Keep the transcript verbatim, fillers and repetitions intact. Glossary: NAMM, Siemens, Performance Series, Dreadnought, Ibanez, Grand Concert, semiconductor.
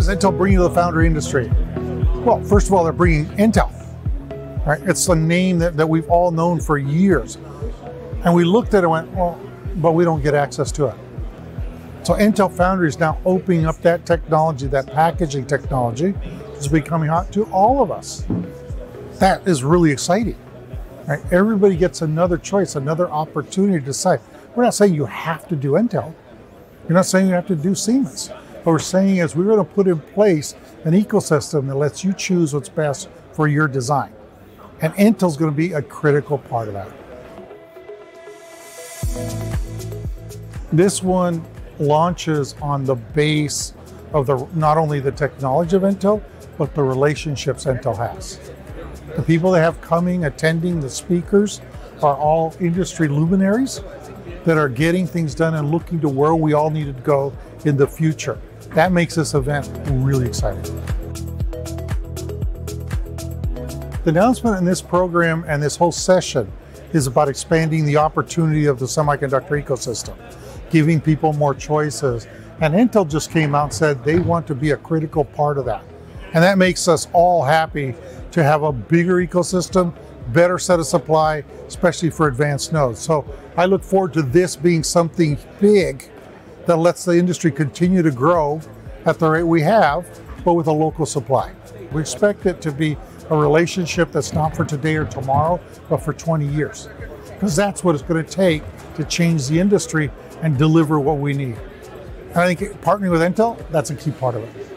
does Intel bring to the foundry industry? Well, first of all, they're bringing Intel, right? It's the name that, that we've all known for years. And we looked at it and went, well, but we don't get access to it. So Intel Foundry is now opening up that technology, that packaging technology, is becoming hot to all of us. That is really exciting, right? Everybody gets another choice, another opportunity to decide. We're not saying you have to do Intel. We're not saying you have to do Siemens. What we're saying is we're going to put in place an ecosystem that lets you choose what's best for your design. And Intel's going to be a critical part of that. This one launches on the base of the not only the technology of Intel, but the relationships Intel has. The people they have coming, attending, the speakers are all industry luminaries that are getting things done and looking to where we all need to go in the future. That makes this event really exciting. The announcement in this program and this whole session is about expanding the opportunity of the semiconductor ecosystem, giving people more choices. And Intel just came out and said they want to be a critical part of that. And that makes us all happy to have a bigger ecosystem, better set of supply, especially for advanced nodes. So I look forward to this being something big that lets the industry continue to grow at the rate we have, but with a local supply. We expect it to be a relationship that's not for today or tomorrow, but for twenty years. Because that's what it's going to take to change the industry and deliver what we need. And I think partnering with Intel, that's a key part of it.